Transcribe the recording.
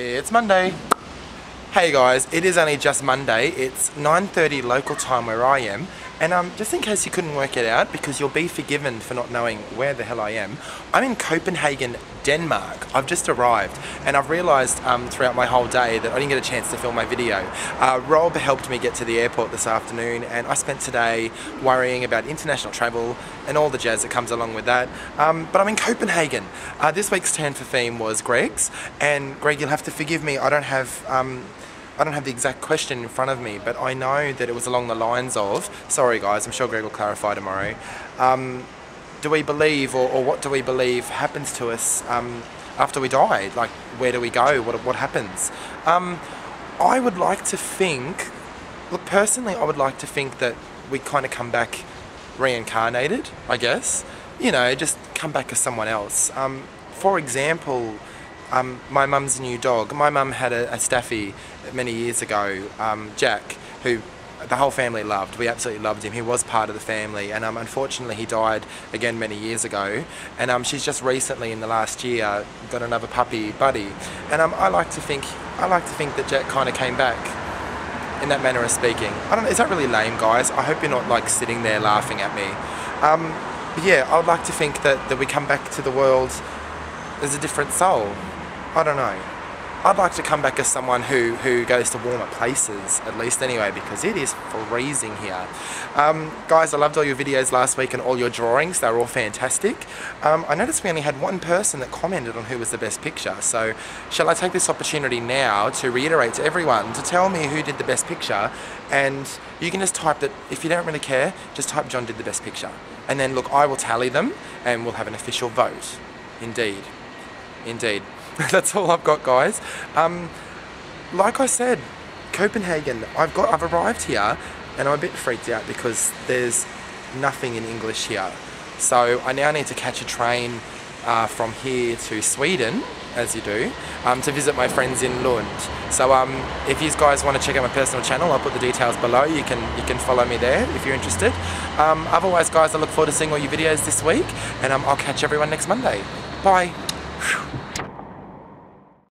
It's Monday. Hey guys, it is only just Monday. It's 9:30 local time where I am, and just in case you couldn't work it out, because you'll be forgiven for not knowing where the hell I am, I'm in Copenhagen, Denmark. I've just arrived, and I've realised throughout my whole day that I didn't get a chance to film my video. Rob helped me get to the airport this afternoon, and I spent today worrying about international travel and all the jazz that comes along with that. But I'm in Copenhagen. This week's Tan for Theme was Greg's, and Greg, you'll have to forgive me, I don't have the exact question in front of me, but I know that it was along the lines of, sorry guys, I'm sure Greg will clarify tomorrow, do we believe, or what do we believe happens to us after we die? Like, where do we go? What happens? I would like to think, look, personally, I would like to think that we kind of come back reincarnated, I guess. You know, just come back as someone else. For example, my mum's new dog. My mum had a staffy many years ago, Jack, who the whole family loved. We absolutely loved him. He was part of the family, and unfortunately he died again many years ago, and she's just recently in the last year got another puppy, Buddy, and I like to think that Jack kind of came back in that manner of speaking. I don't know, is that really lame, guys? I hope you're not like sitting there laughing at me. But yeah, I would like to think that we come back to the world as a different soul. I don't know. I'd like to come back as someone who goes to warmer places, at least anyway, because it is freezing here. Guys, I loved all your videos last week and all your drawings. They were all fantastic. I noticed we only had one person that commented on who was the best picture. So shall I take this opportunity now to reiterate to everyone to tell me who did the best picture? And you can just type that. If you don't really care, just type John did the best picture. And then look, I will tally them and we'll have an official vote. Indeed. Indeed. That's all I've got, guys. Like I said, Copenhagen, I've arrived here, and I'm a bit freaked out because there's nothing in English here. So I now need to catch a train from here to Sweden, as you do, to visit my friends in Lund. So if you guys want to check out my personal channel, I'll put the details below. You can follow me there if you're interested. Otherwise, guys, I look forward to seeing all your videos this week, and I'll catch everyone next Monday. Bye.